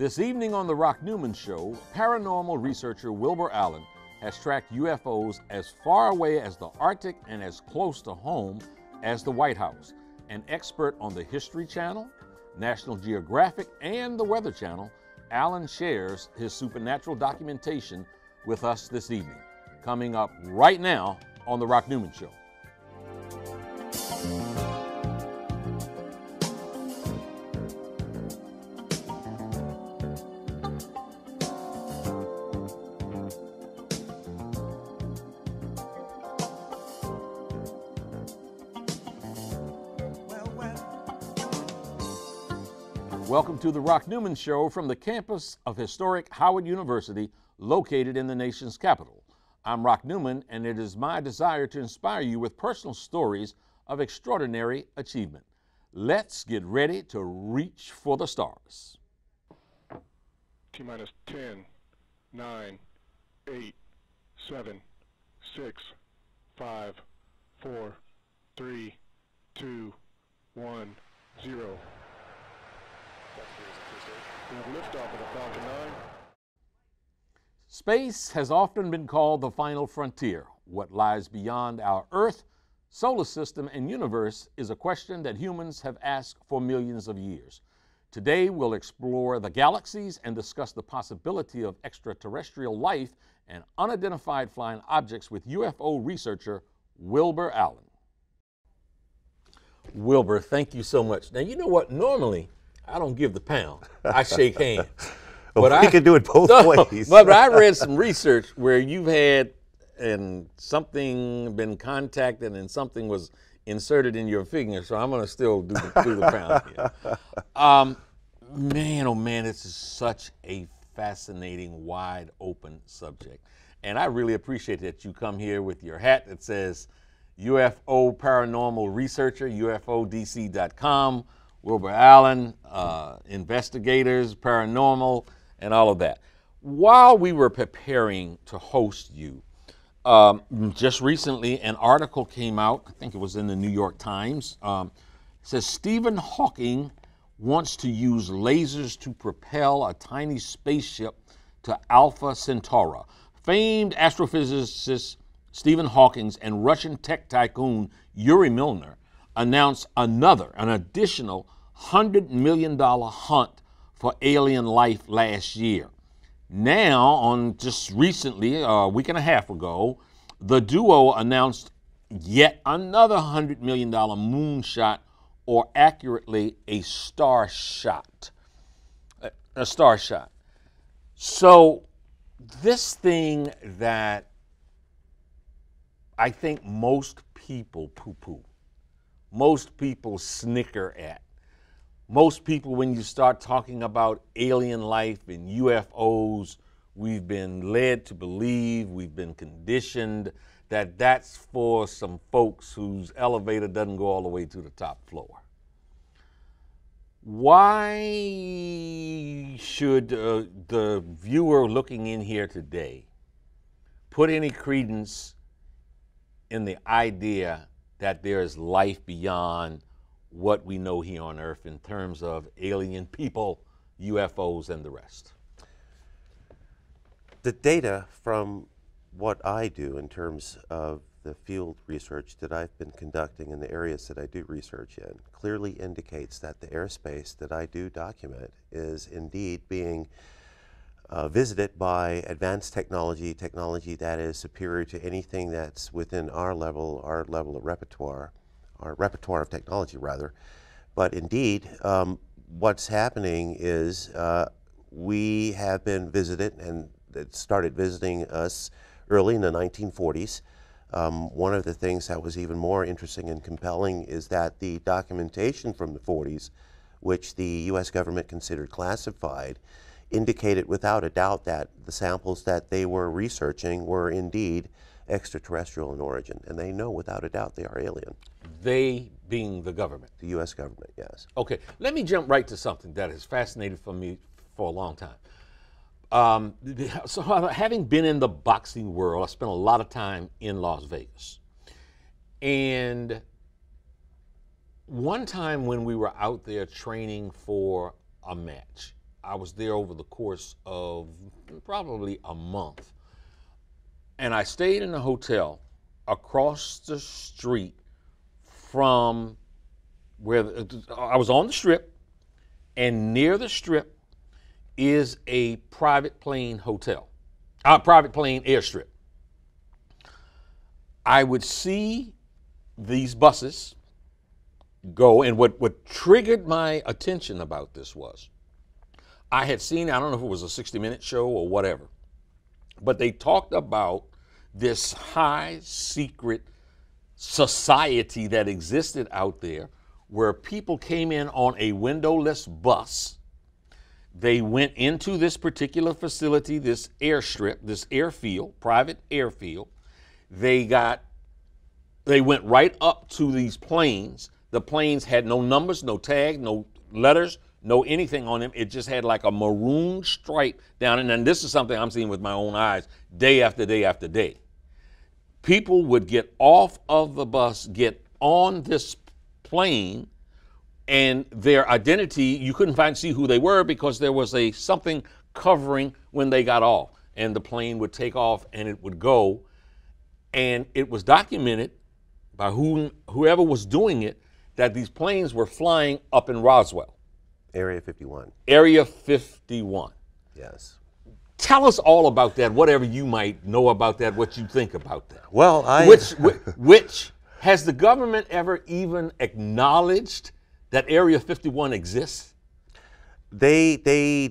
This evening on the Rock Newman Show, paranormal researcher Wilbur Allen has tracked UFOs as far away as the Arctic and as close to home as the White House. An expert on the History Channel, National Geographic, and the Weather Channel, Allen shares his supernatural documentation with us this evening. Coming up right now on the Rock Newman Show. Welcome to the Rock Newman Show from the campus of historic Howard University, located in the nation's capital. I'm Rock Newman, and it is my desire to inspire you with personal stories of extraordinary achievement. Let's get ready to reach for the stars. T-minus 10, 9, 8, 7, 6, 5, 4, 3, 2, 1, 0. We have liftoff of the Falcon 9. Space has often been called the final frontier. What lies beyond our Earth, solar system, and universe is a question that humans have asked for millions of years. Today, we'll explore the galaxies and discuss the possibility of extraterrestrial life and unidentified flying objects with UFO researcher Wilbur Allen. Wilbur, thank you so much. Now, you know what? Normally, I don't give the pound. I shake hands. But well, we could do it both ways. But I read some research where you've had and something been contacted and something was inserted in your finger. So I'm going to still do the pound here. Man, oh man, this is such a fascinating, wide open subject. And I really appreciate that you come here with your hat that says UFO Paranormal Researcher, UFODC.com. Wilbur Allen, investigators, paranormal, and all of that. While we were preparing to host you, just recently an article came out, I think it was in the New York Times, it says Stephen Hawking wants to use lasers to propel a tiny spaceship to Alpha Centauri. Famed astrophysicist Stephen Hawking and Russian tech tycoon Yuri Milner announced an additional $100 million hunt for alien life last year. Now, on just recently, a week and a half ago, the duo announced yet another $100 million moonshot, or accurately, a star shot. A star shot. So, this thing that I think most people poo-poo, most people snicker at. Most people, when you start talking about alien life and UFOs, we've been led to believe, we've been conditioned that that's for some folks whose elevator doesn't go all the way to the top floor. Why should the viewer looking in here today put any credence in the idea that there is life beyond what we know here on Earth in terms of alien people, UFOs, and the rest? The data from what I do in terms of the field research that I've been conducting in the areas that I do research in clearly indicates that the airspace that I do document is indeed being visited by advanced technology, technology that is superior to anything that's within our level of repertoire, our repertoire of technology rather. But indeed, what's happening is we have been visited, and it started visiting us early in the 1940s. One of the things that was even more interesting and compelling is that the documentation from the 40s, which the US government considered classified, indicated without a doubt that the samples that they were researching were indeed extraterrestrial in origin, and they know without a doubt they are alien. They being the government? The U.S. government, yes. Okay, let me jump right to something that has fascinated for me for a long time. So having been in the boxing world, I spent a lot of time in Las Vegas. And one time when we were out there training for a match, I was there over the course of probably a month. And I stayed in a hotel across the street from where I was on the Strip, and near the Strip is a private plane hotel, a private plane airstrip. I would see these buses go, and what triggered my attention about this was, I had seen, I don't know if it was a 60-minute show or whatever, but they talked about this high secret society that existed out there where people came in on a windowless bus. They went into this particular facility, this airstrip, this airfield, private airfield. They went right up to these planes. The planes had no numbers, no tag, no letters, no anything on them. It just had like a maroon stripe down. And this is something I'm seeing with my own eyes day after day after day. People would get off of the bus, get on this plane, and their identity, you couldn't see who they were because there was a something covering when they got off. And the plane would take off and it would go. And it was documented by whoever was doing it that these planes were flying up in Roswell. Area 51. Area 51. Yes. Tell us all about that, whatever you might know about that, what you think about that. Well, Which has the government ever even acknowledged that Area 51 exists? They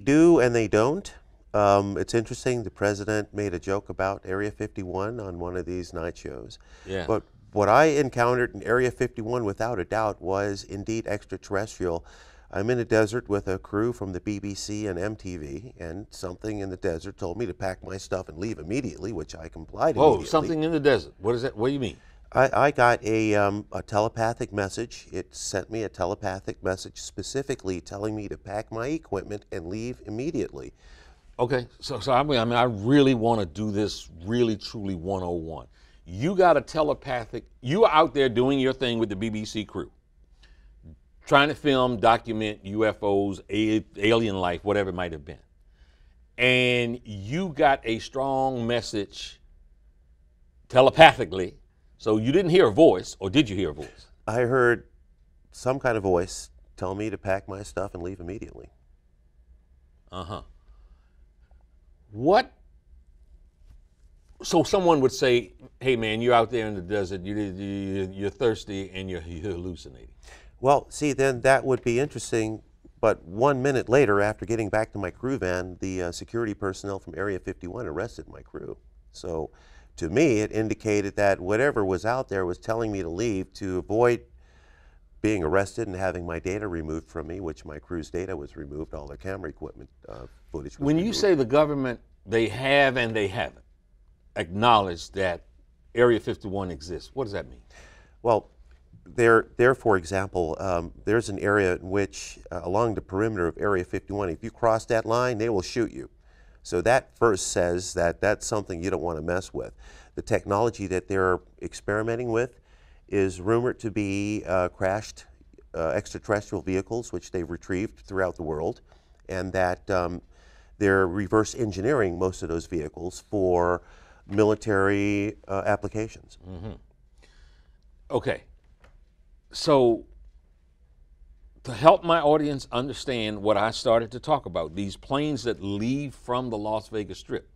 do and they don't. It's interesting, the president made a joke about Area 51 on one of these night shows. Yeah. But what I encountered in Area 51 without a doubt was indeed extraterrestrial. I'm in a desert with a crew from the BBC and MTV, and something in the desert told me to pack my stuff and leave immediately, which I complied immediately. Oh, something in the desert. What is that? What do you mean? I got a telepathic message. It sent me a telepathic message specifically telling me to pack my equipment and leave immediately. Okay, so I mean, I really want to do this really, truly 101. You got a telepathic, you are out there doing your thing with the BBC crew, trying to film, document UFOs, alien life, whatever it might have been. And you got a strong message telepathically. So you didn't hear a voice, or did you hear a voice? I heard some kind of voice tell me to pack my stuff and leave immediately. Uh-huh. What? So someone would say, hey man, you're out there in the desert, you're thirsty and you're hallucinating. Well, see, then that would be interesting, but 1 minute later, after getting back to my crew van, the security personnel from Area 51 arrested my crew. So, to me, it indicated that whatever was out there was telling me to leave to avoid being arrested and having my data removed from me, which my crew's data was removed, all their camera equipment footage was removed. When you say the government, they have and they haven't acknowledged that Area 51 exists, what does that mean? Well, there, for example, there's an area in which, along the perimeter of Area 51, if you cross that line, they will shoot you. So that verse says that that's something you don't want to mess with. The technology that they're experimenting with is rumored to be crashed extraterrestrial vehicles, which they've retrieved throughout the world, and that they're reverse engineering most of those vehicles for military applications. Mm-hmm. Okay. So, to help my audience understand what I started to talk about, these planes that leave from the Las Vegas Strip,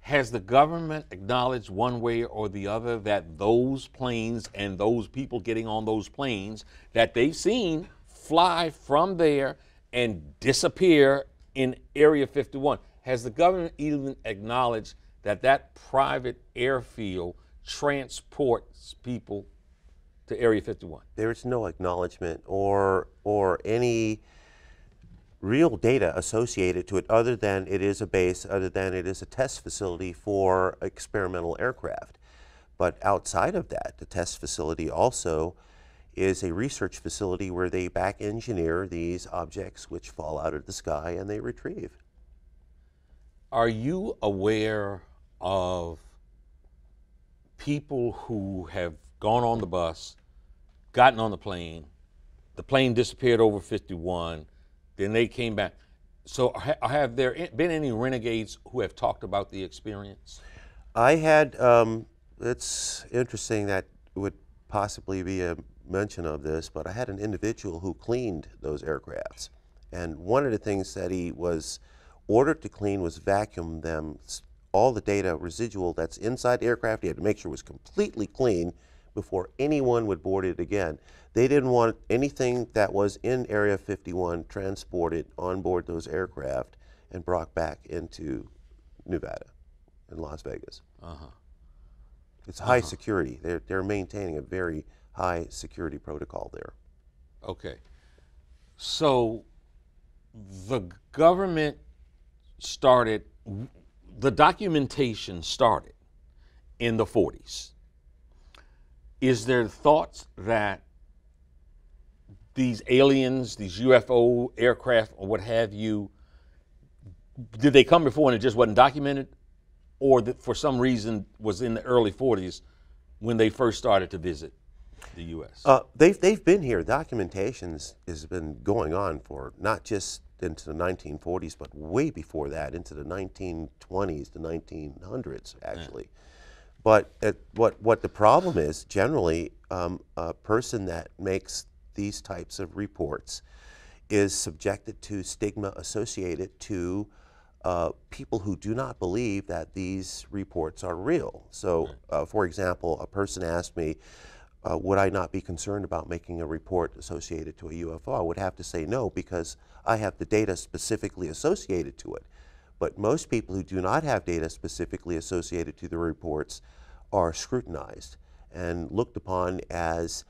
has the government acknowledged one way or the other that those planes and those people getting on those planes that they've seen fly from there and disappear in Area 51? Has the government even acknowledged that that private airfield transports people to Area 51? There is no acknowledgement or any real data associated to it other than it is a base, other than it is a test facility for experimental aircraft. But outside of that, the test facility also is a research facility where they back engineer these objects which fall out of the sky and they retrieve. Are you aware of people who have gone on the bus, gotten on the plane disappeared over 51, then they came back? So have there been any renegades who have talked about the experience? I had, it's interesting that it would possibly be a mention of this, but I had an individual who cleaned those aircrafts. And one of the things that he was ordered to clean was vacuum them, all the data residual that's inside the aircraft. He had to make sure it was completely clean before anyone would board it again. They didn't want anything that was in Area 51 transported on board those aircraft and brought back into Nevada and Las Vegas. Uh-huh. It's high security. They're maintaining a very high security protocol there. Okay. So the government started, the documentation started in the 40s. Is there thoughts that these aliens, these UFO aircraft or what have you, did they come before and it just wasn't documented? Or that for some reason was in the early 40s when they first started to visit the U.S.? They've been here. Documentation has been going on for not just into the 1940s, but way before that, into the 1920s, the 1900s, actually. Yeah. But what the problem is, generally, a person that makes these types of reports is subjected to stigma associated to people who do not believe that these reports are real. So, for example, a person asked me, would I not be concerned about making a report associated to a UFO? I would have to say no, because I have the data specifically associated to it. But most people who do not have data specifically associated to the reports are scrutinized and looked upon as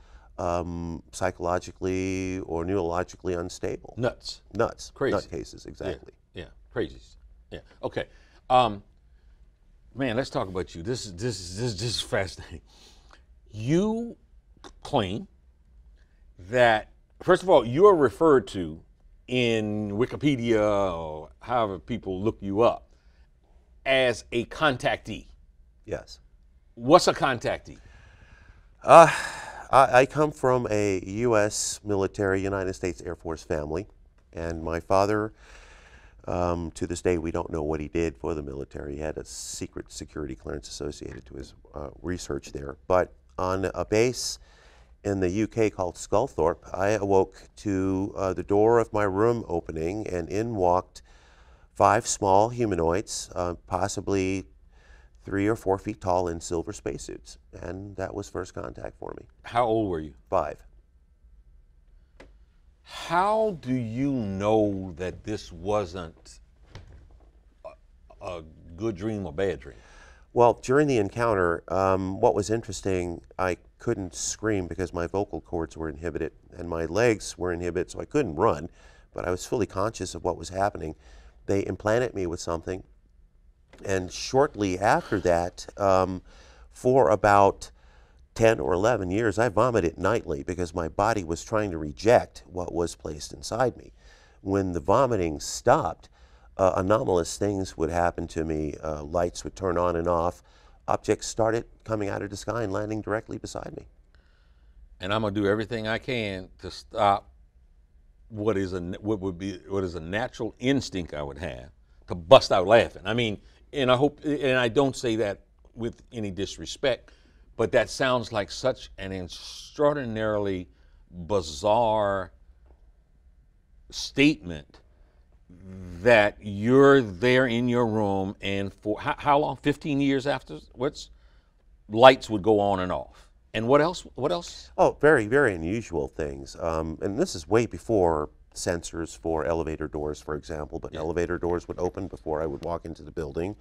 psychologically or neurologically unstable. Nuts. Nuts. Crazy. Nut cases, exactly. Yeah, yeah. Crazies. Yeah. Okay. Man, let's talk about you. This is fascinating. You claim that, first of all, you are referred to in Wikipedia or however people look you up as a contactee. Yes. What's a contactee? I come from a U.S. military, United States Air Force family, and my father, to this day we don't know what he did for the military. He had a secret security clearance associated to his research there, but on a base in the UK called Sculthorpe, I awoke to the door of my room opening, and in walked 5 small humanoids, possibly 3 or 4 feet tall, in silver spacesuits. And that was first contact for me. How old were you? 5. How do you know that this wasn't a good dream or bad dream? Well, during the encounter, what was interesting, I couldn't scream because my vocal cords were inhibited and my legs were inhibited, so I couldn't run, but I was fully conscious of what was happening. They implanted me with something, and shortly after that, for about 10 or 11 years, I vomited nightly because my body was trying to reject what was placed inside me. When the vomiting stopped, anomalous things would happen to me. Lights would turn on and off. Objects started coming out of the sky and landing directly beside me. And I'm gonna do everything I can to stop what is a natural instinct I would have to bust out laughing. I mean, and I hope, and I don't say that with any disrespect, but that sounds like such an extraordinarily bizarre statement that you're there in your room, and for how long? 15 years after, lights would go on and off. And what else? What else? Oh, very, very unusual things. And this is way before sensors for elevator doors, for example, but yeah. Elevator doors would open before I would walk into the building.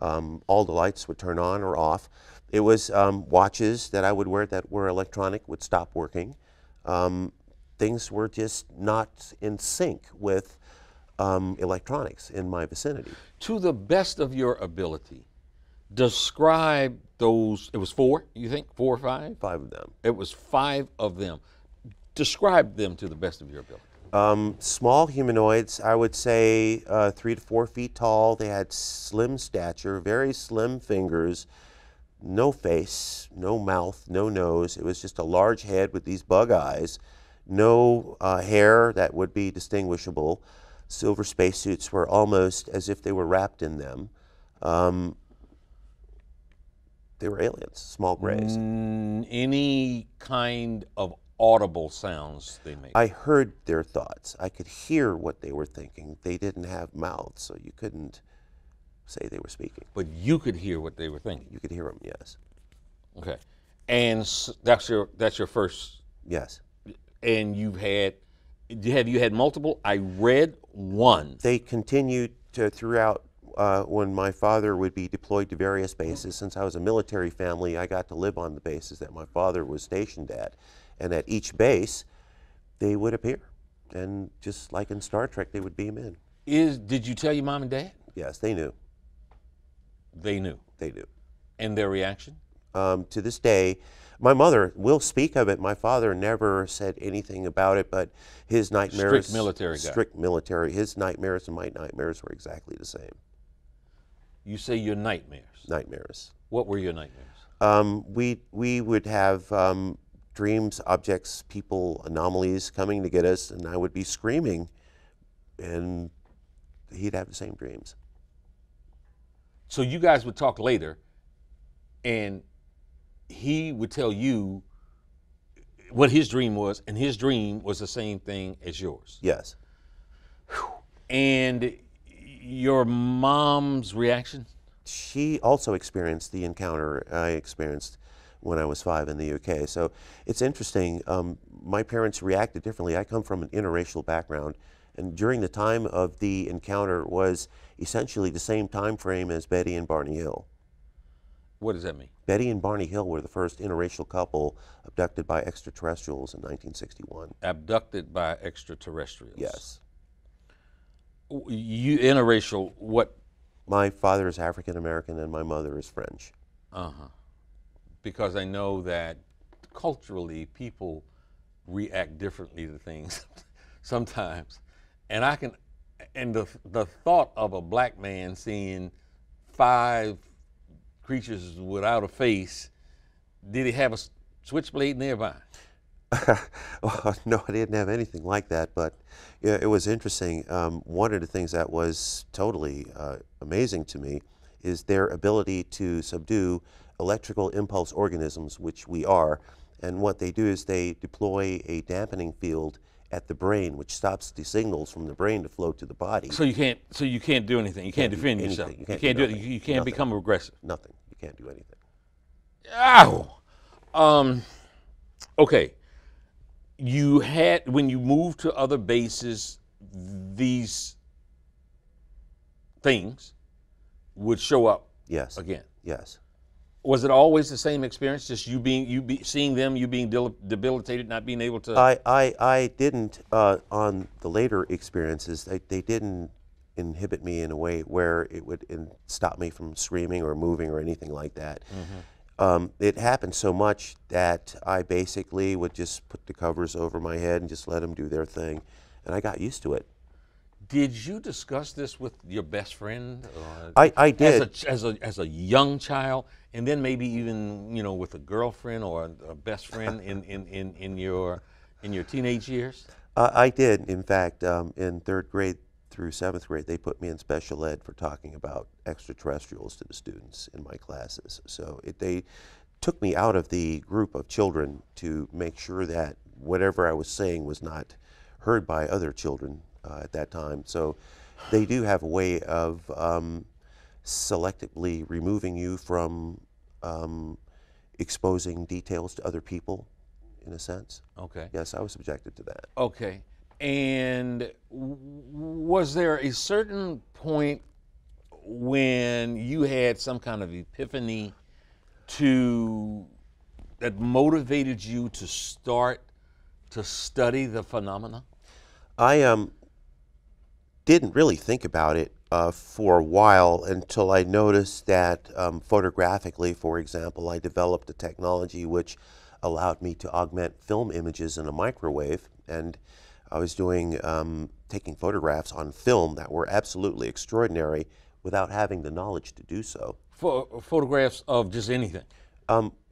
All the lights would turn on or off. It was watches that I would wear that were electronic would stop working. Things were just not in sync with electronics in my vicinity. To the best of your ability, describe those. It was 4, you think? 4 or 5? 5 of them. It was 5 of them. Describe them to the best of your ability. Small humanoids, I would say 3 to 4 feet tall. They had slim stature, very slim fingers, no face, no mouth, no nose. It was just a large head with these bug eyes, no hair that would be distinguishable. silver spacesuits were almost as if they were wrapped in them. They were aliens, small grays. Any kind of audible sounds they made? I heard their thoughts. I could hear what they were thinking. They didn't have mouths, so you couldn't say they were speaking. But you could hear what they were thinking? You could hear them, yes. Okay. And that's your first? Yes. And you've had, have you had multiple? I read one. They continued to throughout. When my father would be deployed to various bases, since I was a military family, I got to live on the bases that my father was stationed at. And at each base, they would appear. And just like in Star Trek, they would beam in. Did you tell your mom and dad? Yes, they knew. They knew? They knew. And their reaction? To this day, my mother will speak of it. My father never said anything about it, but his nightmares... Strict military guy. Strict military. His nightmares and my nightmares were exactly the same. You say your nightmares. Nightmares. What were your nightmares? We would have dreams, objects, people, anomalies coming to get us, and I would be screaming, and he'd have the same dreams. So you guys would talk later, and he would tell you what his dream was, and his dream was the same thing as yours. Yes. And your mom's reaction? She also experienced the encounter I experienced when I was 5 in the UK. So it's interesting, my parents reacted differently. I come from an interracial background, and during the time of the encounter was essentially the same time frame as Betty and Barney Hill. What does that mean? Betty and Barney Hill were the first interracial couple abducted by extraterrestrials in 1961. Abducted by extraterrestrials? Yes. You interracial, what? My father is African American and my mother is French. Because I know that culturally people react differently to things sometimes. And I can, and the thought of a black man seeing 5 creatures without a face, did he have a switchblade nearby? Well, no, I didn't have anything like that, but yeah, it was interesting. One of the things that was totally amazing to me is their ability to subdue electrical impulse organisms, which we are, and what they do is they deploy a dampening field at the brain, which stops the signals from the brain to flow to the body. So you can't. So you can't do anything. You can't defend yourself. You can't do anything. You can't become aggressive. Nothing. You can't do anything. Ow. Okay. You had, when you moved to other bases, these things would show up. Yes. Again. Yes. Was it always the same experience? Just seeing them, you being debilitated, not being able to. I didn't on the later experiences. They didn't inhibit me in a way where it would stop me from screaming or moving or anything like that. Mm-hmm. It happened so much that I basically would just put the covers over my head and just let them do their thing, and I got used to it. Did you discuss this with your best friend? I did. As a young child, and then maybe even, you know, with a girlfriend or a best friend in your teenage years? I did. In fact, in 3rd grade through 7th grade, they put me in special ed for talking about extraterrestrials to the students in my classes. So they took me out of the group of children to make sure that whatever I was saying was not heard by other children at that time. So they do have a way of selectively removing you from exposing details to other people, in a sense. Okay. Yes, I was subjected to that. Okay. And was there a certain point when you had some kind of epiphany that motivated you to start to study the phenomena? I didn't really think about it for a while until I noticed that photographically, for example, I developed a technology which allowed me to augment film images in a microwave, and I was doing, taking photographs on film that were absolutely extraordinary without having the knowledge to do so. Photographs of just anything?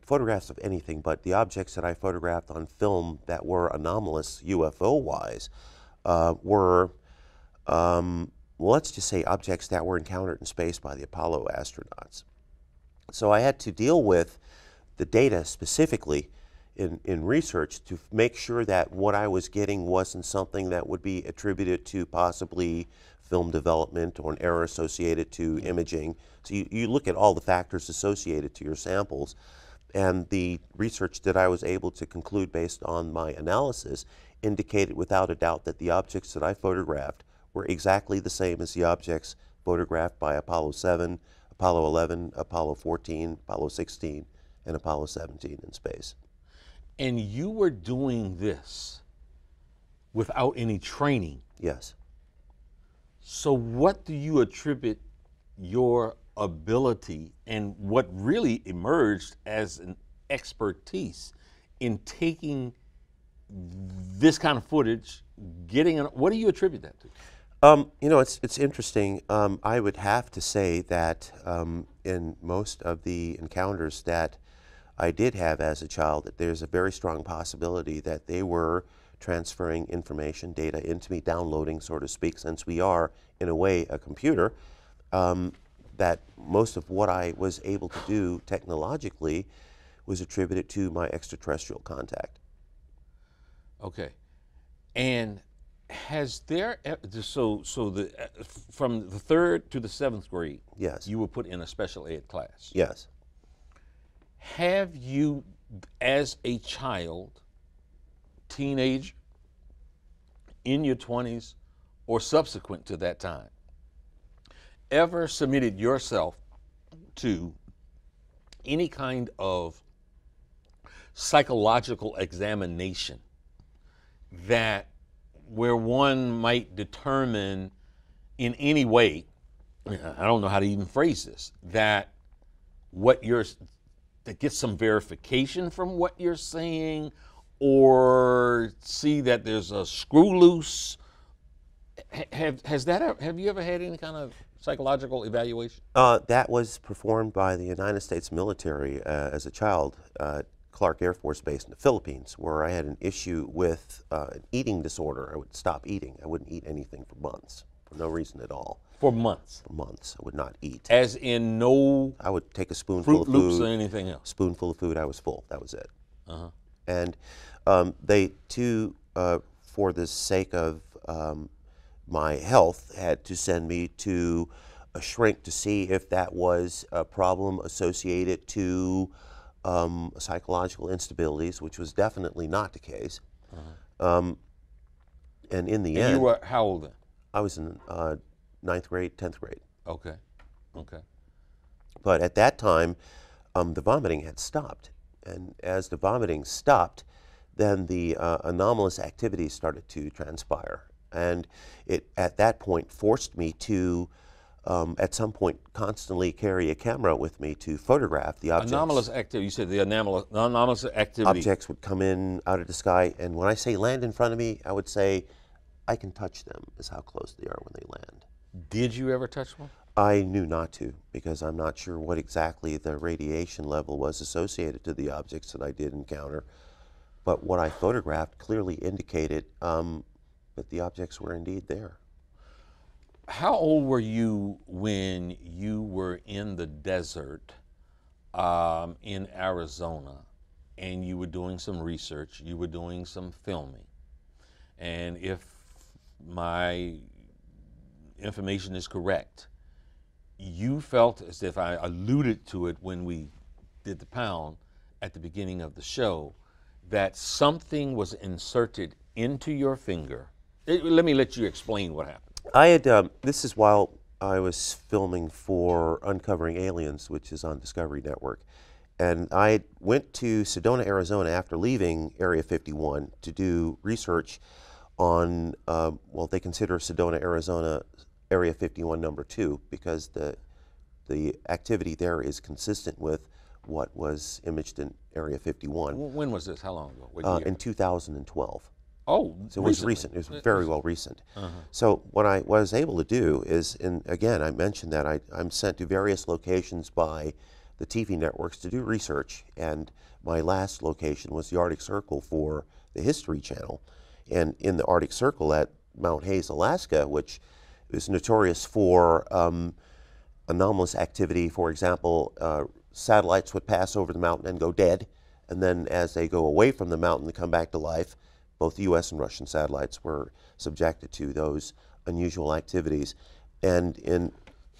Photographs of anything, but the objects that I photographed on film that were anomalous UFO-wise were let's just say objects that were encountered in space by the Apollo astronauts. So I had to deal with the data specifically in research to make sure that what I was getting wasn't something that would be attributed to possibly film development or an error associated to imaging. So you look at all the factors associated to your samples, and the research that I was able to conclude based on my analysis indicated without a doubt that the objects that I photographed were exactly the same as the objects photographed by Apollo 7, Apollo 11, Apollo 14, Apollo 16, and Apollo 17 in space. And you were doing this without any training? Yes. So what do you attribute your ability and what really emerged as an expertise in taking this kind of footage, getting it, what do you attribute that to? You know, it's interesting. I would have to say that in most of the encounters that I did have as a child, that there's a very strong possibility that they were transferring information, data into me, downloading, so to speak, since we are, in a way, a computer, that most of what I was able to do technologically was attributed to my extraterrestrial contact. Okay. And has there, from the 3rd to the 7th grade, yes, you were put in a special ed class. Yes. Have you, as a child, teenager, in your 20s, or subsequent to that time, ever submitted yourself to any kind of psychological examination that where one might determine in any way, I don't know how to even phrase this, that what you're, that gets some verification from what you're saying, or see that there's a screw loose? Have you ever had any kind of psychological evaluation? That was performed by the United States military as a child, Clark Air Force Base in the Philippines, where I had an issue with an eating disorder. I would stop eating. I wouldn't eat anything for months, for no reason at all. For months? For months. I would not eat. As in no... I would take a spoonful of food. Fruit Loops or anything else? Spoonful of food, I was full. That was it. Uh-huh. And they, too, for the sake of my health, had to send me to a shrink to see if that was a problem associated to psychological instabilities, which was definitely not the case. Uh-huh. And in the end... You were how old then? I was in 9th grade, 10th grade. Okay, okay. But at that time, the vomiting had stopped. And as the vomiting stopped, then the anomalous activities started to transpire. And it, at that point, forced me to at some point, constantly carry a camera with me to photograph the objects. Anomalous activity, you said the anomalous activity. Objects would come in out of the sky, and when I say land in front of me, I would say, I can touch them, is how close they are when they land. Did you ever touch one? I knew not to, because I'm not sure what exactly the radiation level was associated to the objects that I did encounter. But what I photographed clearly indicated that the objects were indeed there. How old were you when you were in the desert in Arizona and you were doing some research, you were doing some filming? And if my information is correct, you felt, as if I alluded to it when we did the pound at the beginning of the show, that something was inserted into your finger. Let me let you explain what happened. I had, this is while I was filming for Uncovering Aliens, which is on Discovery Network, and I went to Sedona, Arizona after leaving Area 51 to do research on, well, they consider Sedona, Arizona, Area 51 number 2, because the activity there is consistent with what was imaged in Area 51. When was this? How long ago? What year? In 2012. Oh, so it was recent. It was very well recent. Uh-huh. So what I was able to do is, and again, I mentioned that I'm sent to various locations by the TV networks to do research, and my last location was the Arctic Circle for the History Channel. And in the Arctic Circle at Mount Hayes, Alaska, which It was notorious for anomalous activity. For example, satellites would pass over the mountain and go dead, and then as they go away from the mountain, they come back to life. Both the U.S. and Russian satellites were subjected to those unusual activities. And in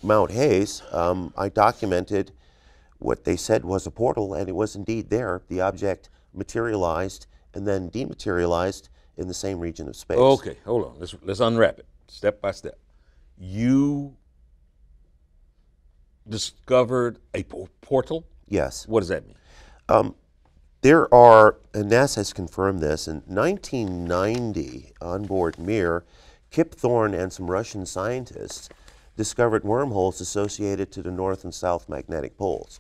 Mount Hayes, I documented what they said was a portal, and it was indeed there. The object materialized and then dematerialized in the same region of space. Okay, hold on. Let's unwrap it step by step. You discovered a portal? Yes. What does that mean? There are, and NASA has confirmed this, in 1990 on board Mir, Kip Thorne and some Russian scientists discovered wormholes associated to the north and south magnetic poles.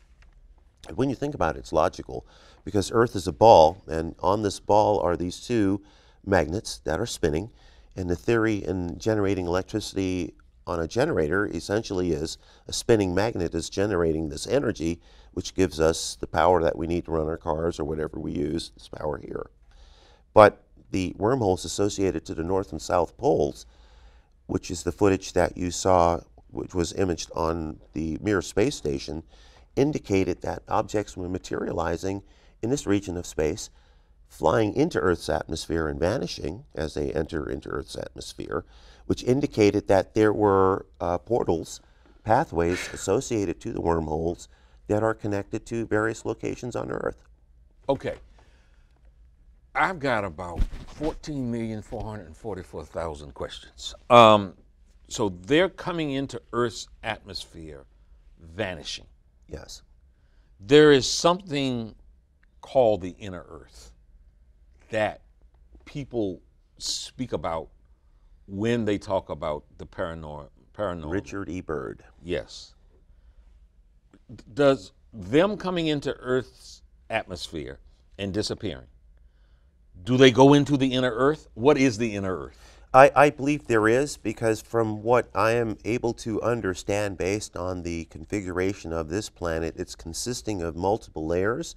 And when you think about it, it's logical, because Earth is a ball, and on this ball are these two magnets that are spinning, and the theory in generating electricity on a generator essentially is a spinning magnet is generating this energy, which gives us the power that we need to run our cars or whatever we use, this power here. But the wormholes associated to the north and south poles, which is the footage that you saw, which was imaged on the Mir space station, indicated that objects were materializing in this region of space, flying into Earth's atmosphere and vanishing as they enter into Earth's atmosphere, which indicated that there were portals, pathways associated to the wormholes that are connected to various locations on Earth. Okay. I've got about 14,444,000 questions. So they're coming into Earth's atmosphere, vanishing. Yes. There is something called the inner Earth that people speak about when they talk about the paranormal. Richard E. Byrd. Yes. Does them coming into Earth's atmosphere and disappearing, do they go into the inner Earth? What is the inner Earth? I believe there is, because from what I am able to understand based on the configuration of this planet, it's consisting of multiple layers.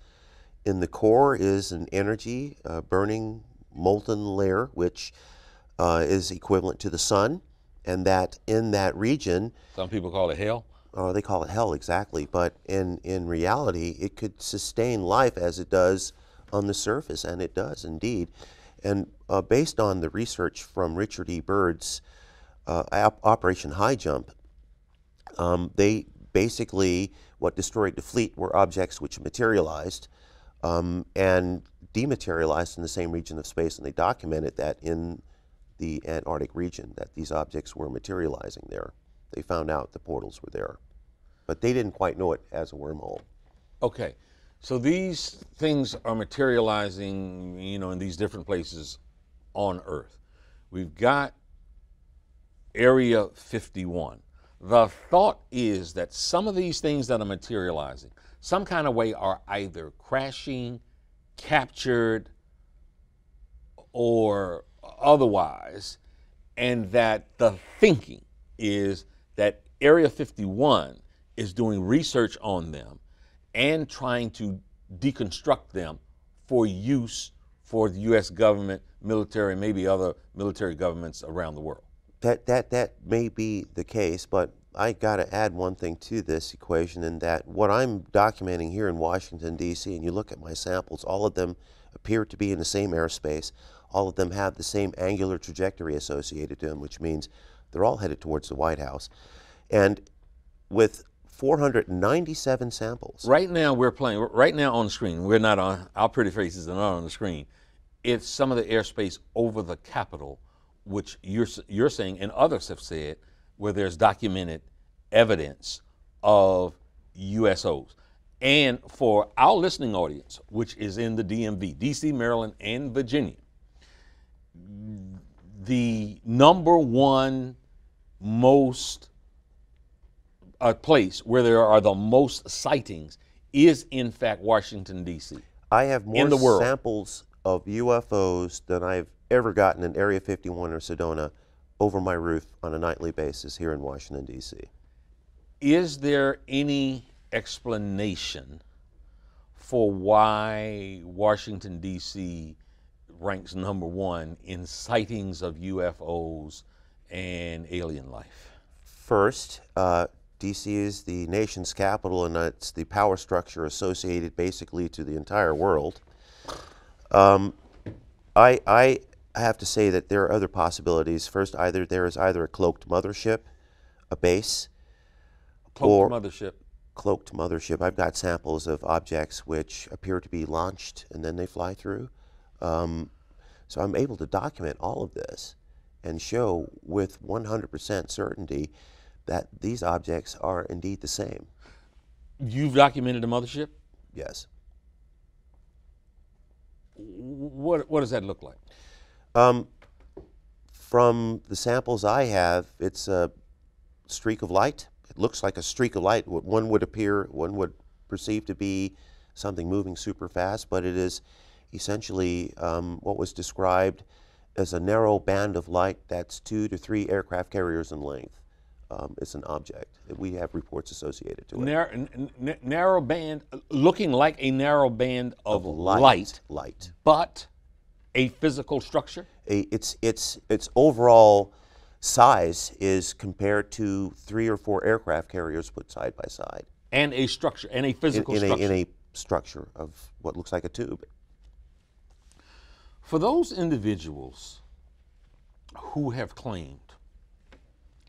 In the core is an energy, burning, molten layer, which is equivalent to the sun, and that in that region... Some people call it hell. They call it hell, exactly. But in reality, it could sustain life as it does on the surface, and it does indeed. And based on the research from Richard E. Byrd's Operation High Jump, they basically, what destroyed the fleet were objects which materialized and dematerialized in the same region of space, and they documented that in the Antarctic region, that these objects were materializing there. They found out the portals were there, but they didn't quite know it as a wormhole. Okay. So these things are materializing, you know, in these different places on Earth. We've got Area 51. The thought is that some of these things that are materializing, some kind of way, are either crashing, captured, or otherwise, and that the thinking is that Area 51 is doing research on them and trying to deconstruct them for use for the U.S. government, military, and maybe other military governments around the world. That may be the case, but I gotta add one thing to this equation, in that what I'm documenting here in Washington, D.C., and you look at my samples, all of them appear to be in the same airspace, all of them have the same angular trajectory associated to them, which means they're all headed towards the White House. And with 497 samples. Right now we're playing, right now on the screen, we're not on, our pretty faces are not on the screen. It's some of the airspace over the Capitol, which you're saying, and others have said, where there's documented evidence of UFOs. And for our listening audience, which is in the DMV, DC, Maryland, and Virginia, the number one most a place where there are the most sightings is, in fact, Washington, D.C. I have more samples of UFOs than I've ever gotten in Area 51 or Sedona over my roof on a nightly basis here in Washington, D.C. Is there any explanation for why Washington, D.C. ranks number one in sightings of UFOs and alien life? First, DC is the nation's capital, and it's the power structure associated basically to the entire world. I have to say that there are other possibilities. First, there is either a cloaked mothership, a base, or cloaked mothership. I've got samples of objects which appear to be launched and then they fly through. So I'm able to document all of this and show with 100% certainty that these objects are indeed the same. You've documented a mothership? Yes. What does that look like? From the samples I have, it's a streak of light. It looks like a streak of light. One would perceive to be something moving super fast, but it is essentially what was described as a narrow band of light that's 2 to 3 aircraft carriers in length. It's an object. We have reports associated to it. Narrow band, looking like a narrow band of light, but a physical structure. Its overall size is compared to 3 or 4 aircraft carriers put side by side. And a structure, and a physical structure. In a structure of what looks like a tube. For those individuals who have claimed,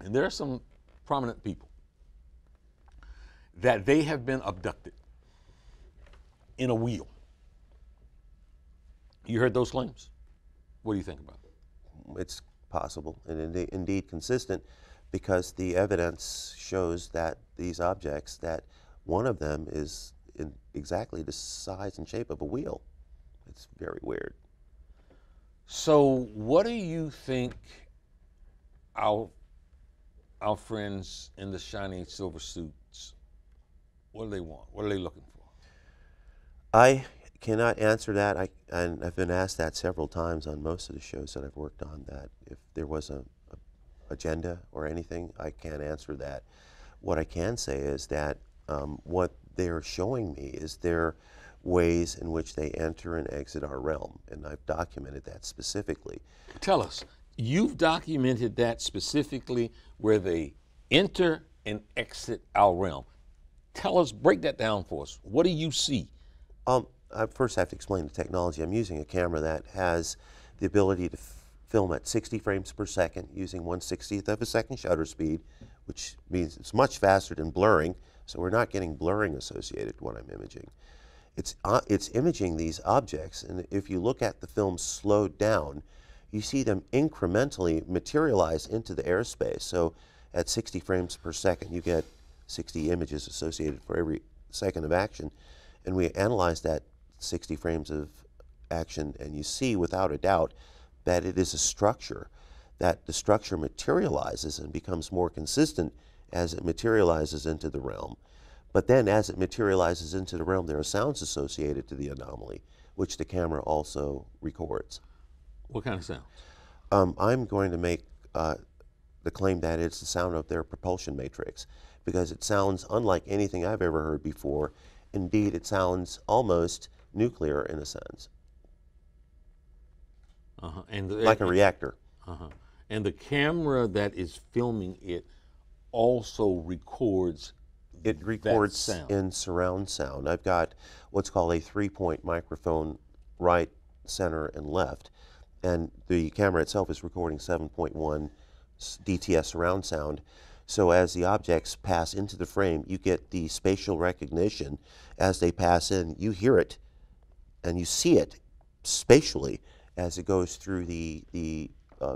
and there are some prominent people, that they have been abducted in a wheel. You heard those claims? What do you think about it? It's possible and indeed consistent, because the evidence shows that these objects, that one of them is in exactly the size and shape of a wheel. It's very weird. So what do you think our friends in the shiny silver suits, what do they want? What are they looking for? I cannot answer that, and I've been asked that several times on most of the shows that I've worked on, that if there was a agenda or anything, I can't answer that. What I can say is that what they're showing me is their ways in which they enter and exit our realm, and I've documented that specifically. Tell us. You've documented that specifically, where they enter and exit our realm. Tell us, break that down for us. What do you see? I first have to explain the technology. I'm using a camera that has the ability to film at 60 frames per second using 1/60th of a second shutter speed, which means it's much faster than blurring, so we're not getting blurring associated with what I'm imaging. It's imaging these objects, and if you look at the film slowed down, you see them incrementally materialize into the airspace. So at 60 frames per second, you get 60 images associated for every second of action. And we analyze that 60 frames of action, and you see without a doubt that it is a structure, that the structure materializes and becomes more consistent as it materializes into the realm. But then as it materializes into the realm, there are sounds associated to the anomaly, which the camera also records. What kind of sound? I'm going to make the claim that it's the sound of their propulsion matrix, because it sounds unlike anything I've ever heard before. Indeed, it sounds almost nuclear in a sense. Like a reactor. And the camera that is filming it also records that sound. It records in surround sound. I've got what's called a 3-point microphone, right, center, and left. And the camera itself is recording 7.1 DTS surround sound. So as the objects pass into the frame, you get the spatial recognition. As they pass in, you hear it and you see it spatially as it goes through the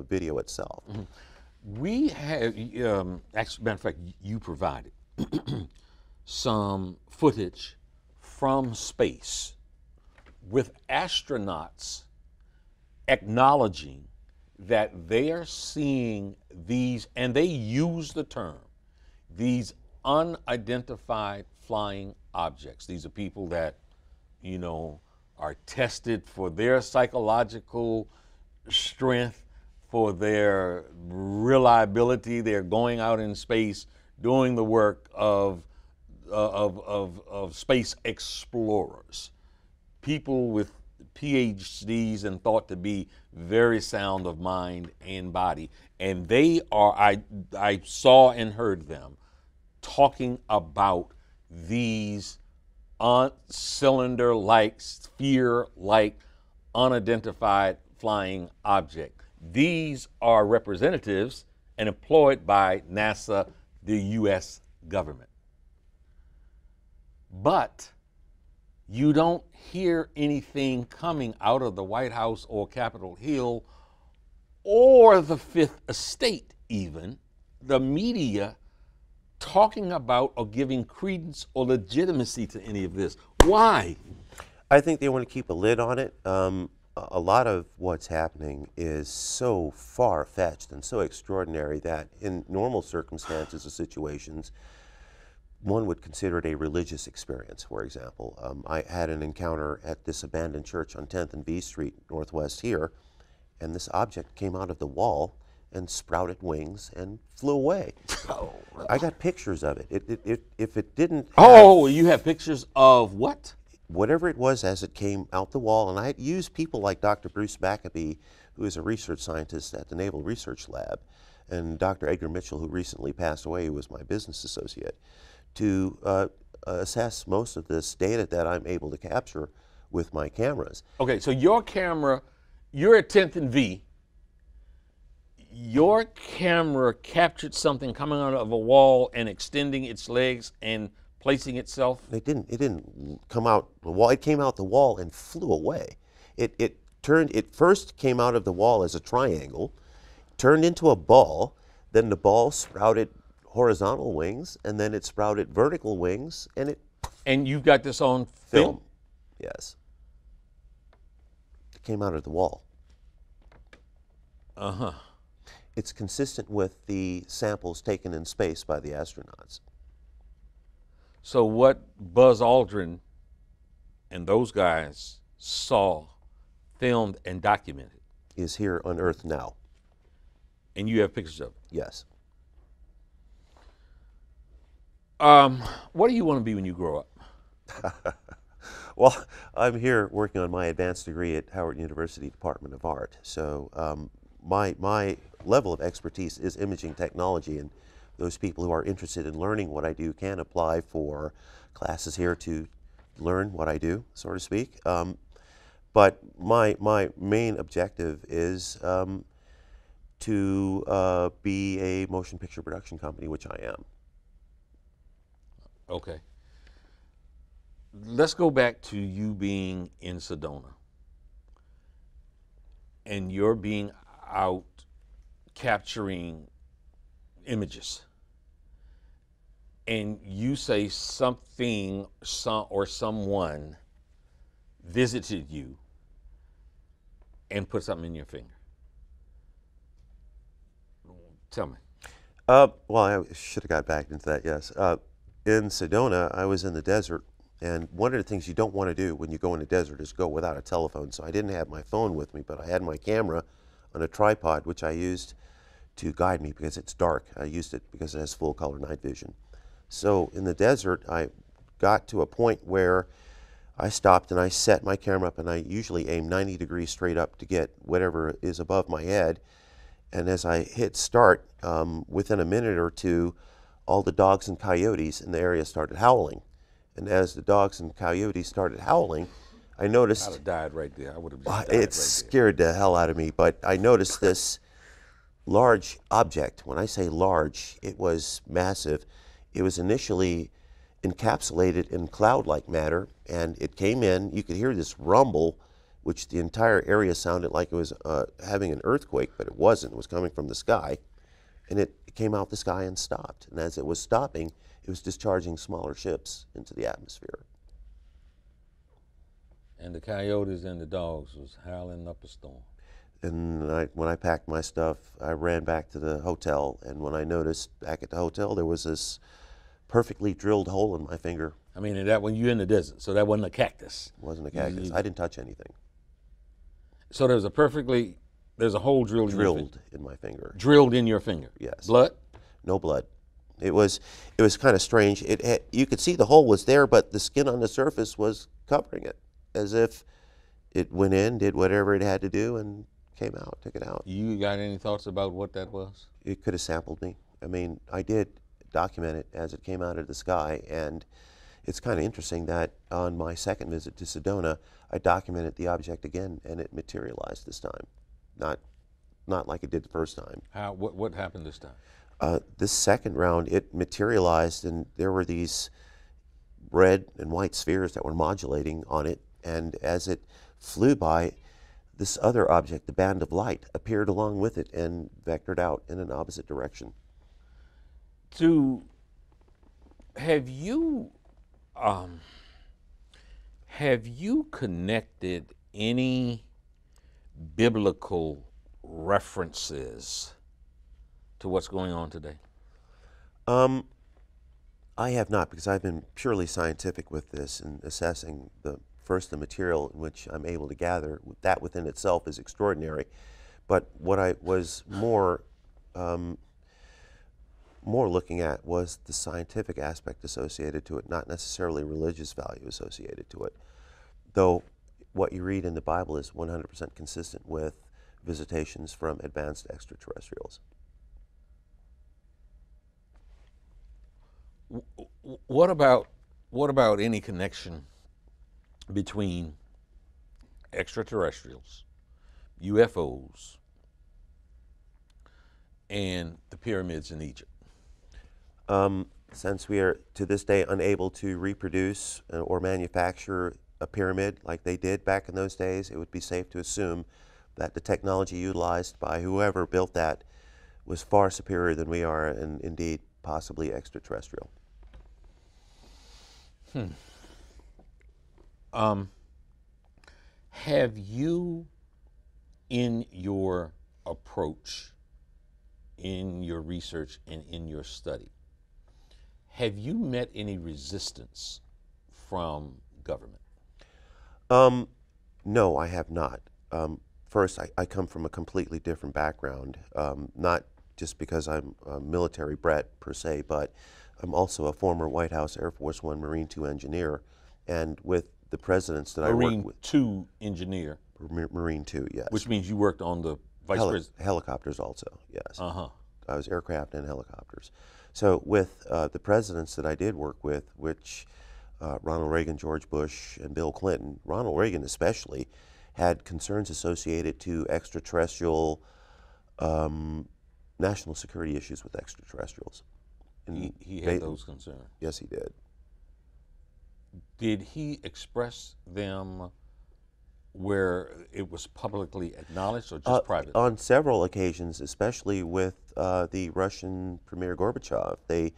video itself. We have, actually, matter of fact, you provided some footage from space with astronauts acknowledging that they are seeing these, and they use the term, these unidentified flying objects. These are people that, you know, are tested for their psychological strength, for their reliability. They're going out in space doing the work of space explorers, people with PhDs and thought to be very sound of mind and body. And they are, I saw and heard them talking about these cylinder-like, sphere-like, unidentified flying object. These are representatives and employed by NASA, the US government. But you don't hear anything coming out of the White House or Capitol Hill or the Fifth Estate even, the media talking about or giving credence or legitimacy to any of this. Why? I think they want to keep a lid on it. A lot of what's happening is so far-fetched and so extraordinary that in normal circumstances or situations, one would consider it a religious experience, for example. I had an encounter at this abandoned church on 10th and B Street, northwest here, and this object came out of the wall and sprouted wings and flew away. Oh. I got pictures of it. If it didn't have, oh, you have pictures of what? Whatever it was as it came out the wall, and I had used people like Dr. Bruce Maccabee, who is a research scientist at the Naval Research Lab, and Dr. Edgar Mitchell, who recently passed away, who was my business associate, to assess most of this data that I'm able to capture with my cameras. Okay, so your camera, you're at 10th and V. Your camera captured something coming out of a wall and extending its legs and placing itself? It didn't come out the wall. It came out the wall and flew away. It first came out of the wall as a triangle, turned into a ball, then the ball sprouted horizontal wings, and then it sprouted vertical wings, and it... And you've got this on film? Yes. It came out of the wall. Uh-huh. It's consistent with the samples taken in space by the astronauts. So what Buzz Aldrin and those guys saw, filmed, and documented is here on Earth now. And you have pictures of it? Yes. What do you want to be when you grow up? Well, I'm here working on my advanced degree at Howard University Department of Art. So my level of expertise is imaging technology, and those people who are interested in learning what I do can apply for classes here to learn what I do, so to speak. But my main objective is to be a motion picture production company, which I am. Okay. Let's go back to you being in Sedona and you're being out capturing images, and you say something, someone visited you and put something in your finger. Tell me. Well, I should have got back into that, yes. In Sedona, I was in the desert, and one of the things you don't want to do when you go in the desert is go without a telephone, so I didn't have my phone with me, but I had my camera on a tripod, which I used to guide me because it's dark. I used it because it has full color night vision. So in the desert, I got to a point where I stopped and I set my camera up, and I usually aim 90 degrees straight up to get whatever is above my head. And as I hit start, within a minute or two, all the dogs and coyotes in the area started howling. And as the dogs and coyotes started howling, I noticed— I'd have died right there. I would have just died right there. It scared the hell out of me, but I noticed this large object. When I say large, it was massive. It was initially encapsulated in cloud-like matter, and it came in. You could hear this rumble, which the entire area sounded like it was having an earthquake, but it wasn't. It was coming from the sky, and it came out the sky and stopped. And as it was stopping, it was discharging smaller ships into the atmosphere. And the coyotes and the dogs was howling up a storm. And when I packed my stuff, I ran back to the hotel, and when I noticed back at the hotel, there was this perfectly drilled hole in my finger. I mean, and that when you're in the desert, so that wasn't a cactus. It wasn't a cactus. I didn't touch anything. So there's a perfectly, there's a hole drilled in my finger. Drilled in your finger? Yes. Blood? No blood. It was kind of strange. It had, you could see the hole was there, but the skin on the surface was covering it, as if it went in, did whatever it had to do, and came out, took it out. You got any thoughts about what that was? It could have sampled me. I mean, I did document it as it came out of the sky, and it's kind of interesting that on my second visit to Sedona, I documented the object again, and it materialized this time. Not like it did the first time. How? What happened this time? This second round, it materialized, and there were these red and white spheres that were modulating on it, and as it flew by, this other object, the band of light, appeared along with it and vectored out in an opposite direction. Have you connected any biblical references to what's going on today? I have not, because I've been purely scientific with this and assessing the material in which I'm able to gather. That within itself is extraordinary. But what I was more looking at was the scientific aspect associated to it, not necessarily religious value associated to it. Though what you read in the Bible is 100% consistent with visitations from advanced extraterrestrials. What about any connection between extraterrestrials, UFOs, and the pyramids in Egypt? Since we are to this day unable to reproduce or manufacture a pyramid like they did back in those days, it would be safe to assume that the technology utilized by whoever built that was far superior than we are, and indeed possibly extraterrestrial. Have you, in your approach, in your research, and in your study, have you met any resistance from government? No, I have not. First, I come from a completely different background, not just because I'm a military brat per se, but I'm also a former White House Air Force One Marine II engineer, and with the presidents that Marine I worked with. Marine II engineer? Marine II, yes. Which means you worked on the vice president? Helicopters also, yes. Uh-huh. I was aircraft and helicopters. So with the presidents that I did work with, which Ronald Reagan, George Bush, and Bill Clinton, Ronald Reagan especially, had concerns associated to extraterrestrial, national security issues with extraterreals. And he had those concerns? Yes, he did. Did he express them where it was publicly acknowledged or just privately? On several occasions, especially with the Russian Premier Gorbachev. They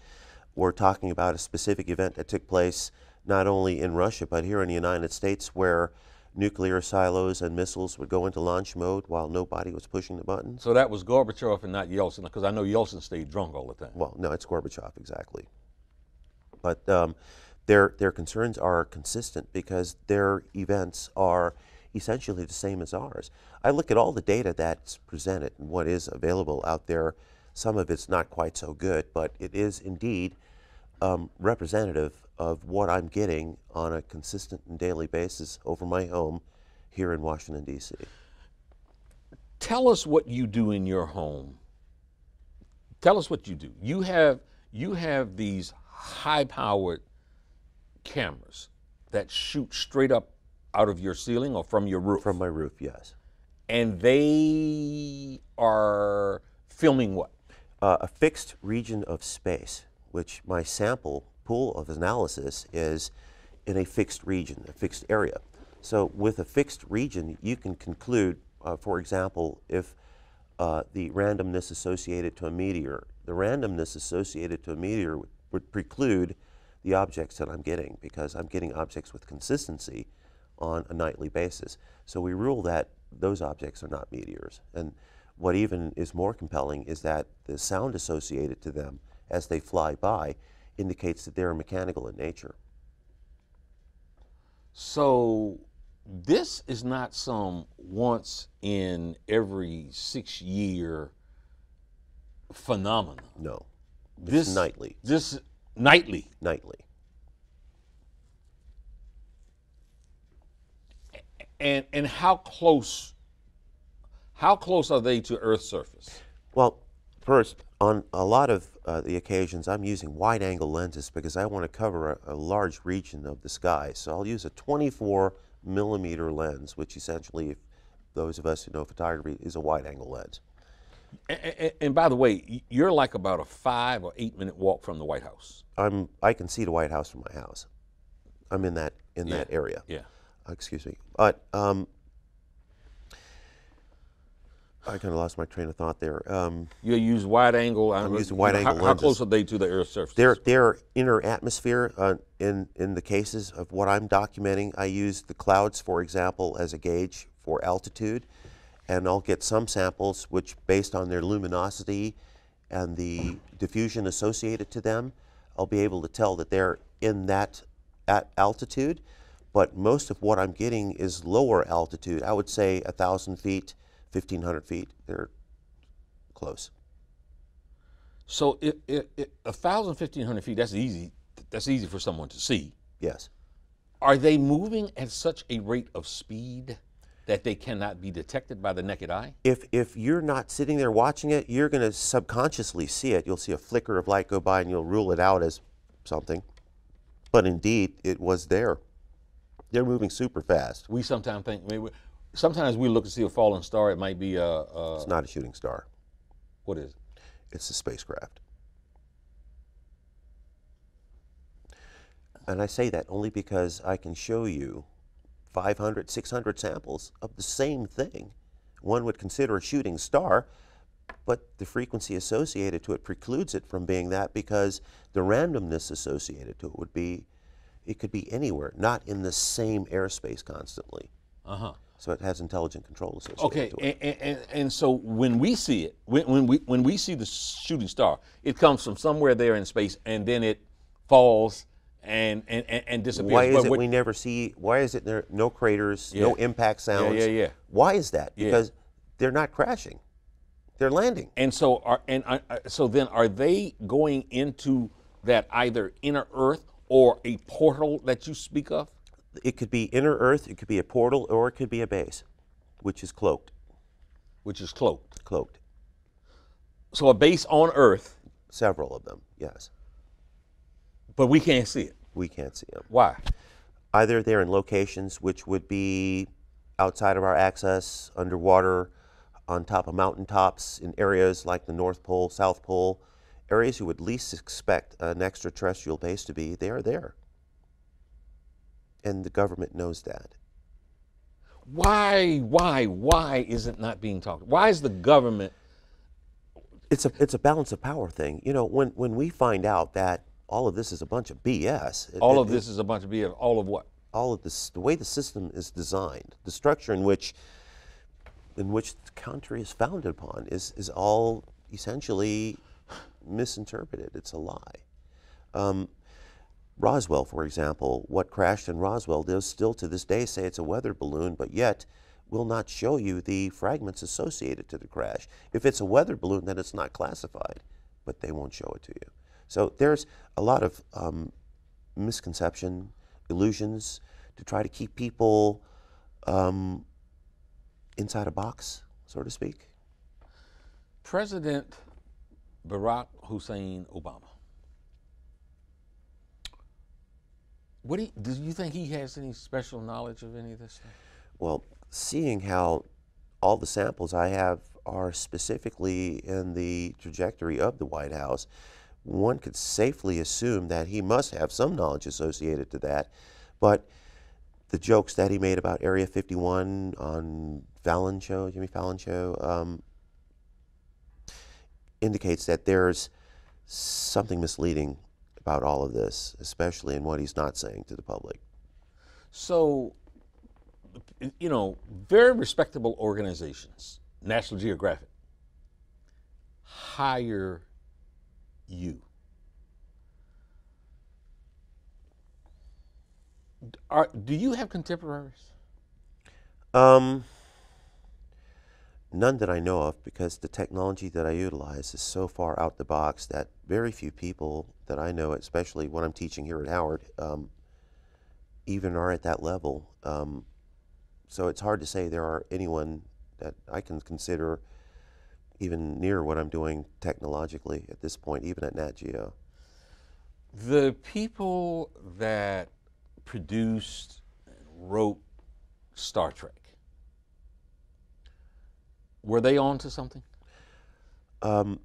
were talking about a specific event that took place not only in Russia but here in the United States, where nuclear silos and missiles would go into launch mode while nobody was pushing the button. So that was Gorbachev and not Yeltsin, because I know Yeltsin stayed drunk all the time. Well, no, it's Gorbachev, exactly. But Their concerns are consistent because their events are essentially the same as ours. I look at all the data that's presented and what is available out there. Some of it's not quite so good, but it is indeed representative of what I'm getting on a consistent and daily basis over my home here in Washington, D.C. Tell us what you do in your home. Tell us what you do. You have these high-powered cameras that shoot straight up out of your ceiling or from your roof? From my roof, yes. And they are filming what? A fixed region of space, which my sample pool of analysis is in a fixed region, a fixed area. So with a fixed region, you can conclude, for example, if the randomness associated to a meteor, the randomness associated to a meteor would preclude the objects that I'm getting, because I'm getting objects with consistency on a nightly basis. So we rule that those objects are not meteors. And what even is more compelling is that the sound associated to them as they fly by indicates that they're mechanical in nature. So this is not some once in every 6-year phenomenon. No, it's nightly. Nightly? Nightly. And how close are they to Earth's surface? Well, first, on a lot of the occasions, I'm using wide-angle lenses because I want to cover a large region of the sky. So I'll use a 24-millimeter lens, which essentially, if those of us who know photography, is a wide-angle lens. And by the way, you're like about a 5 or 8 minute walk from the White House. I can see the White House from my house. I'm in that area. Yeah. Excuse me, but I kind of lost my train of thought there. You use wide angle. I'm using wide angle lenses. How close are they to the Earth's surface? Their inner atmosphere. In the cases of what I'm documenting, I use the clouds, for example, as a gauge for altitude, and I'll get some samples which, based on their luminosity and the diffusion associated to them, I'll be able to tell that they're in that at altitude. But most of what I'm getting is lower altitude. I would say 1,000 feet, 1,500 feet. They're close. So 1,000, 1,500 feet, that's easy. That's easy for someone to see. Yes. Are they moving at such a rate of speed that they cannot be detected by the naked eye? If you're not sitting there watching it, you're going to subconsciously see it. You'll see a flicker of light go by, and you'll rule it out as something. But indeed, it was there. They're moving super fast. We sometimes think, sometimes we look to see a falling star. It might be a it's not a shooting star. What is it? It's a spacecraft. And I say that only because I can show you 500, 600 samples of the same thing. One would consider a shooting star, but the frequency associated to it precludes it from being that because the randomness associated to it would be it could be anywhere, not in the same airspace constantly. Uh-huh. So it has intelligent control associated to it. Okay, and so when we see it, when we see the shooting star, it comes from somewhere there in space, and then it falls and disappears. Why is it we never see, why is it there no craters, no impact sounds? Yeah. Why is that? Because they're not crashing, they're landing. And so then are they going into that either inner Earth or a portal that you speak of? It could be inner Earth, it could be a portal, or it could be a base, which is cloaked. Which is cloaked? Cloaked. So a base on Earth? Several of them, yes. But we can't see it? We can't see them. Why? Either they're in locations which would be outside of our access, underwater, on top of mountaintops, in areas like the North Pole, South Pole, areas you would least expect an extraterrestrial base to be, they are there. And the government knows that. Why is it not being talked? Why is the government? It's a balance of power thing. You know, when we find out that all of this is a bunch of BS. All of this is a bunch of BS, all of what? All of this, the way the system is designed, the structure in which the country is founded upon is all essentially misinterpreted. It's a lie. Roswell, for example, what crashed in Roswell, they'll still to this day say it's a weather balloon, but yet will not show you the fragments associated to the crash. If it's a weather balloon, then it's not classified, but they won't show it to you. So there's a lot of misconception, illusions, to try to keep people inside a box, so to speak. President Barack Hussein Obama. Do you think he has any special knowledge of any of this stuff? Well, seeing how all the samples I have are specifically in the trajectory of the White House, one could safely assume that he must have some knowledge associated to that. But the jokes that he made about Area 51 on Fallon show, Jimmy Fallon show, indicates that there's something misleading about all of this, especially in what he's not saying to the public. So, you know, very respectable organizations, National Geographic, hire you. Do you have contemporaries? None that I know of, because the technology that I utilize is so far out the box that very few people that I know, especially when I'm teaching here at Howard, even are at that level. So it's hard to say there are anyone that I can consider even near what I'm doing technologically at this point, even at Nat Geo. The people that produced and wrote Star Trek, were they on to something?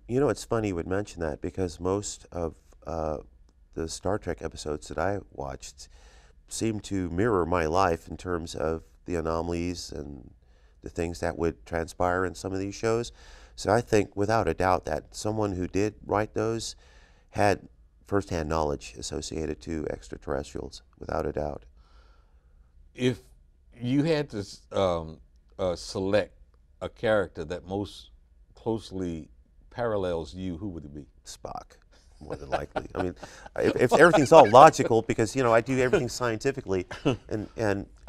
You know, it's funny you would mention that, because most of the Star Trek episodes that I watched seemed to mirror my life in terms of the anomalies and the things that would transpire in some of these shows. So I think, without a doubt, that someone who did write those had firsthand knowledge associated to extraterrestrials, without a doubt. If you had to select a character that most closely parallels you, who would it be? Spock, more than likely. I mean, if everything's all logical, because, you know, I do everything scientifically, and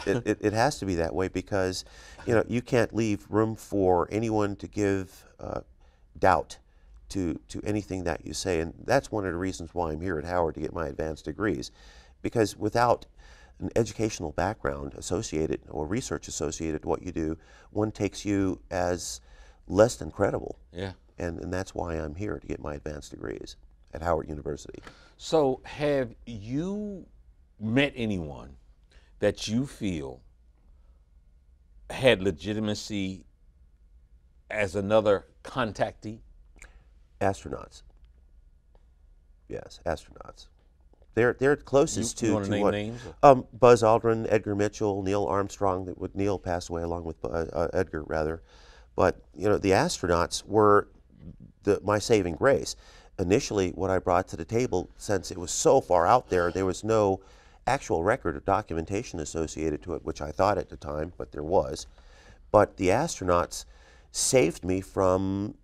it has to be that way, because, you know, you can't leave room for anyone to give doubt to anything that you say. And that's one of the reasons why I'm here at Howard, to get my advanced degrees, because without an educational background associated or research associated to what you do, one takes you as less than credible. Yeah. And that's why I'm here, to get my advanced degrees at Howard University. So have you met anyone that you feel had legitimacy as another contactee? Astronauts. Yes, astronauts. They're closest to. You want to name names? Buzz Aldrin, Edgar Mitchell, Neil Armstrong. Neil passed away along with Edgar, rather. But, you know, the astronauts were my saving grace. Initially, what I brought to the table, since it was so far out there was no actual record or documentation associated to it, which I thought at the time, but there was. But the astronauts saved me from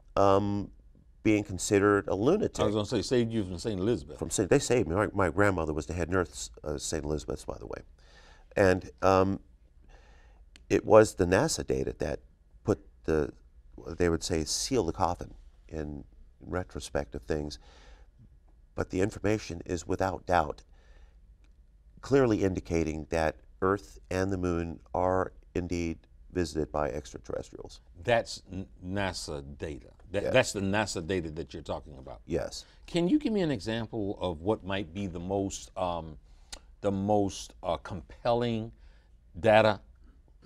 being considered a lunatic. I was going to say, saved you from St. Elizabeth. They saved me. My grandmother was the head nurse of St. Elizabeth's, by the way. And it was the NASA data that put the, they would say, seal the coffin in retrospect of things. But the information is, without doubt, clearly indicating that Earth and the Moon are indeed visited by extraterrestrials. That's NASA data. Yes. That's the NASA data that you're talking about. Yes. Can you give me an example of what might be the most compelling data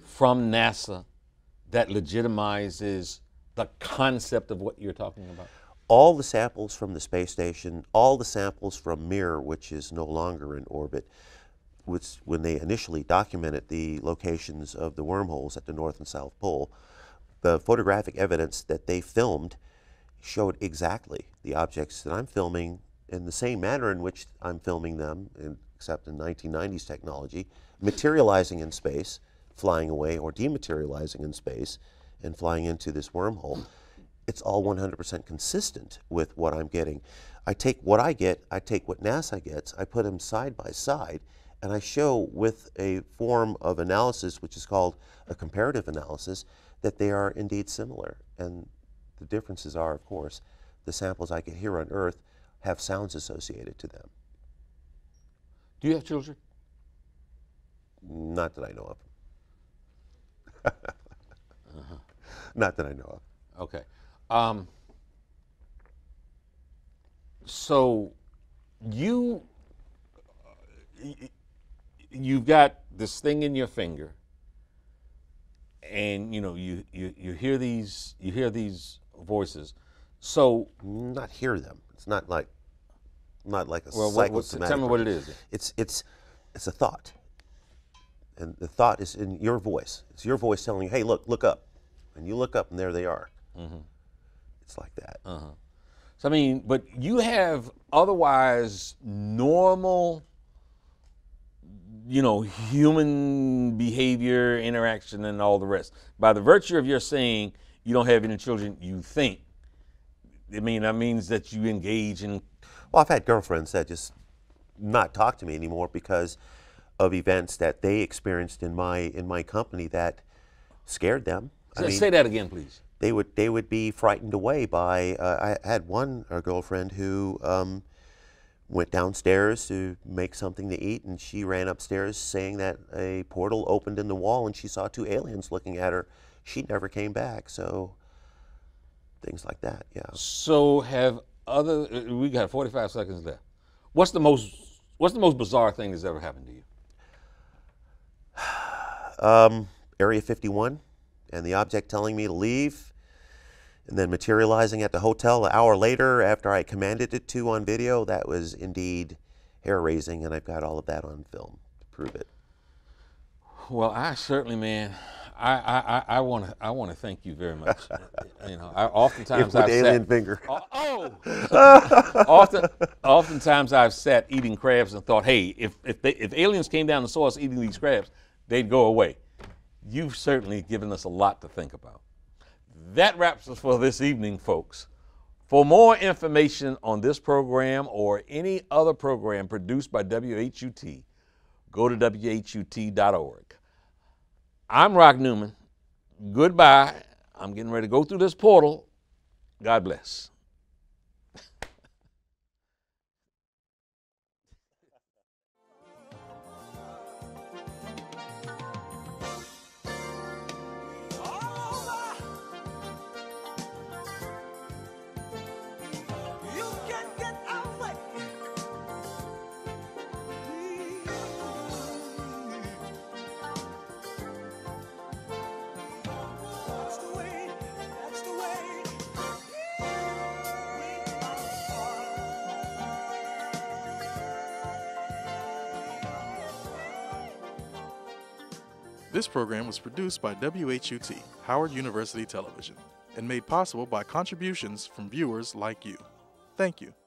from NASA that legitimizes the concept of what you're talking about? All the samples from the space station, all the samples from Mir, which is no longer in orbit, which when they initially documented the locations of the wormholes at the North and South Pole, the photographic evidence that they filmed showed exactly the objects that I'm filming in the same manner in which I'm filming them, except in 1990s technology, materializing in space, flying away, or dematerializing in space and flying into this wormhole. It's all 100% consistent with what I'm getting. I take what I get, I take what NASA gets, I put them side by side, and I show with a form of analysis, which is called a comparative analysis, that they are indeed similar. And the differences are, of course, the samples I get here on Earth have sounds associated to them. Do you have children? Not that I know of. Uh-huh. Not that I know of. Okay. So you've got this thing in your finger, and you know you hear these voices. So not hear them. It's not like a psychosomatic. Tell me what it is. It's a thought, and the thought is in your voice. It's your voice telling you, hey, look up, and you look up, and there they are. Mm-hmm. It's like that. Uh-huh. So I mean, but you have otherwise normal, you know, human behavior, interaction, and all the rest. By the virtue of your saying you don't have any children, you think. I mean, that means that you engage in... Well, I've had girlfriends that just not talk to me anymore because of events that they experienced in my company that scared them. Say that again, please. They would be frightened away by... I had one girlfriend who went downstairs to make something to eat, and she ran upstairs saying that a portal opened in the wall and she saw two aliens looking at her. She never came back, so things like that, yeah. So have other, we got 45 seconds left. What's the most bizarre thing that's ever happened to you? Area 51, and the object telling me to leave, and then materializing at the hotel an hour later after I commanded it to on video. That was indeed hair-raising, and I've got all of that on film to prove it. Well, I certainly, man, I want to thank you very much. You know, oftentimes I've sat eating crabs and thought, hey, if aliens came down and saw us eating these crabs, they'd go away. You've certainly given us a lot to think about. That wraps us for this evening, folks. For more information on this program or any other program produced by WHUT, go to WHUT.org. I'm Rock Newman. Goodbye. I'm getting ready to go through this portal. God bless. This program was produced by WHUT, Howard University Television, and made possible by contributions from viewers like you. Thank you.